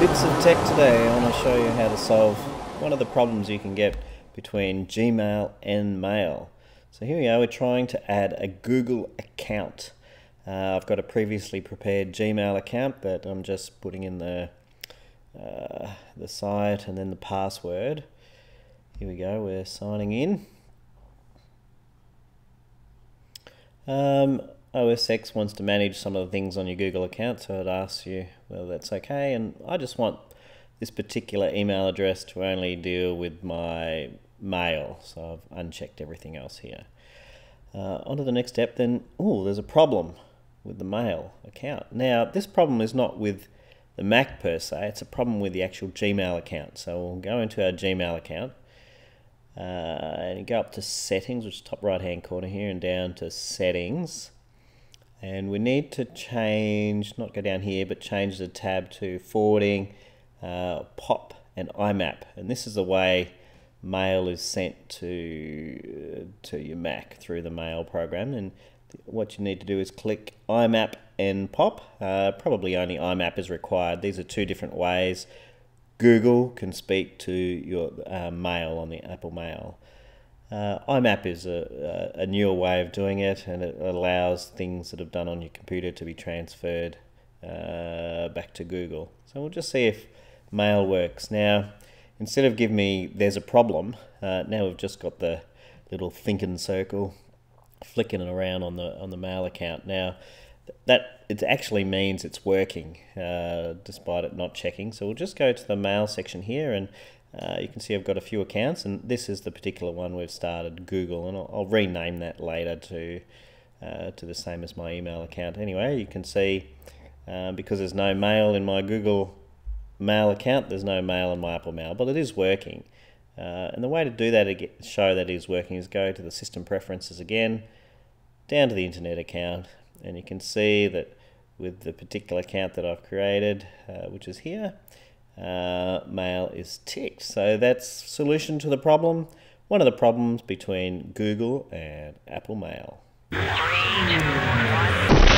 Bits of Tech today. I want to show you how to solve one of the problems you can get between Gmail and Mail. So here we are, we're trying to add a Google account. I've got a previously prepared Gmail account that I'm just putting in the site and then the password. Here we go, we're signing in. OSX wants to manage some of the things on your Google account, so it asks you whether that's okay, and I just want this particular email address to only deal with my mail, so I've unchecked everything else here. On to the next step then. Oh, there's a problem with the mail account. Now this problem is not with the Mac per se, it's a problem with the actual Gmail account. So we'll go into our Gmail account and go up to settings, which is top right hand corner here, and down to settings. And we need to change, not go down here, but change the tab to forwarding, POP and IMAP. And this is the way mail is sent to your Mac through the mail program. And what you need to do is click IMAP and POP. Probably only IMAP is required. These are two different ways Google can speak to your mail on the Apple Mail. IMAP is a newer way of doing it, and it allows things that have done on your computer to be transferred back to Google. So we'll just see if mail works. Now, instead of give me there's a problem, now we've just got the little thinking circle flicking it around on the mail account. Now that it actually means it's working, despite it not checking. So we'll just go to the mail section here, and you can see I've got a few accounts, and this is the particular one we've started, Google, and I'll rename that later to the same as my email account. Anyway, you can see because there's no mail in my Google Mail account, there's no mail in my Apple Mail, but it is working. And the way to do that, to show that it is working, is go to the System Preferences again, down to the Internet account, and you can see that with the particular account that I've created, which is here, mail is ticked. So that's solution to the problem. One of the problems between Google and Apple Mail. 3, 2, 1.